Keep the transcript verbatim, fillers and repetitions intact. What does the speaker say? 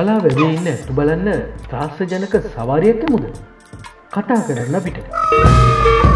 කලා වැවේ ඉන්න ඇතු බලන්න ත්‍රාස්‍යජනක සවාරියක් එමුද කතා කරන්න අපිට.